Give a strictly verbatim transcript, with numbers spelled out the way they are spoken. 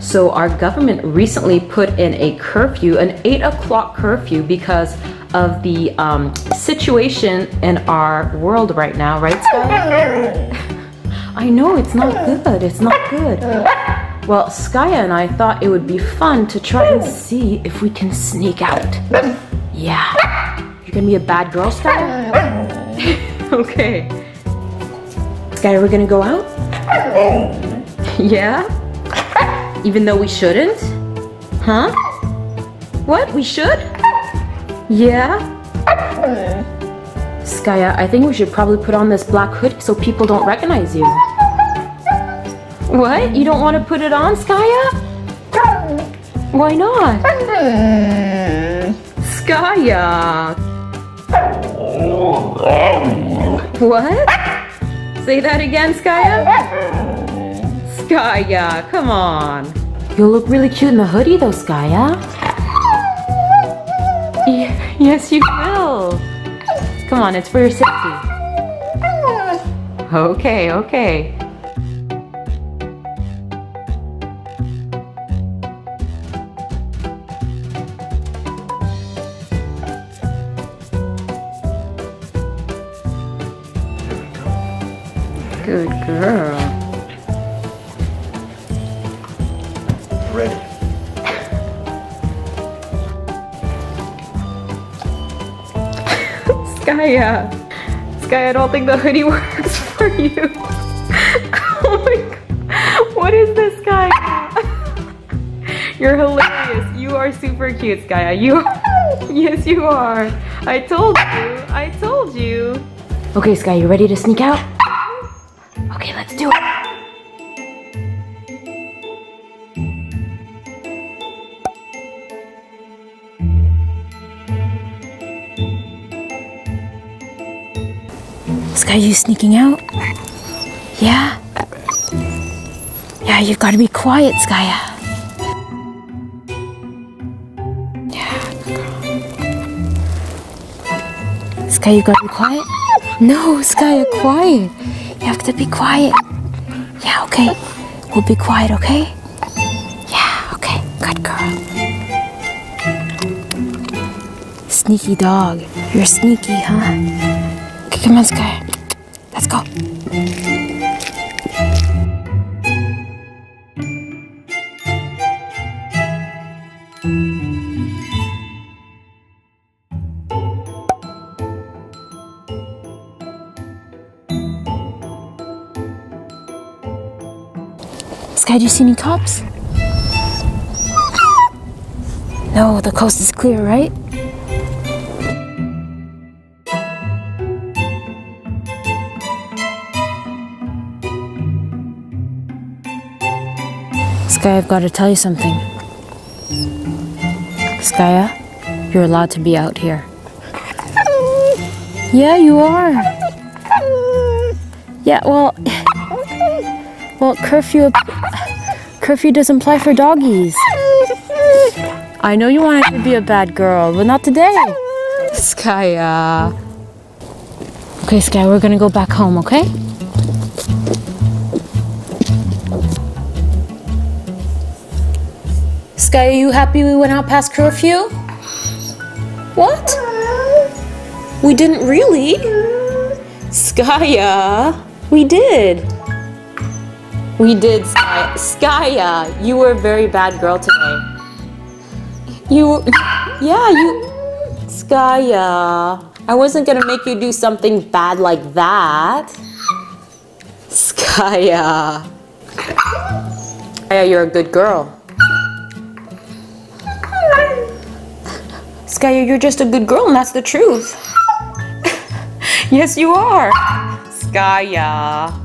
So our government recently put in a curfew, an eight o'clock curfew, because of the um, situation in our world right now, right, Skaya? I know, it's not good, it's not good. Well, Skaya and I thought it would be fun to try and see if we can sneak out. Yeah. You're gonna be a bad girl, Skaya? Okay. Skaya, we're gonna go out? Yeah? Even though we shouldn't? Huh? What? We should? Yeah? Skaya, I think we should probably put on this black hood so people don't recognize you. What? You don't want to put it on, Skaya? Why not? Skaya! What? Say that again, Skaya? Skaya, come on. You look really cute in the hoodie though, Skaya. Yeah, yes, you will. Come on, it's for your safety. Okay, okay. Good girl. Ready. Skaya. Skaya, I don't think the hoodie works for you. Oh my god. What is this, Skaya? You're hilarious. You are super cute, Skaya. You are. Yes, you are. I told you. I told you. Okay, Skaya, you ready to sneak out? Okay, let's do it. Skaya, you sneaking out? Yeah? Yeah, you've got to be quiet, Skaya. Yeah, good girl. Skaya, you've got to be quiet? No, Skaya, quiet. You have to be quiet. Yeah, okay. We'll be quiet, okay? Yeah, okay. Good girl. Sneaky dog. You're sneaky, huh? Okay, come on, Skaya. Let's go. Skaya, do you see any cops? No, the coast is clear, right? Skaya, I've got to tell you something. Skaya, you're allowed to be out here. Yeah, you are. Yeah, well... Well, curfew... Curfew doesn't apply for doggies. I know you wanted to be a bad girl, but not today. Skaya... Okay, Skaya, we're gonna go back home, okay? Skaya, are you happy we went out past curfew? What? We didn't really. Skaya, we did. We did, Skaya. Skaya, you were a very bad girl today. You, yeah, you, Skaya. I wasn't gonna make you do something bad like that. Skaya. Skaya, you're a good girl. Skaya, you're just a good girl, and that's the truth. Yes, you are. Skaya.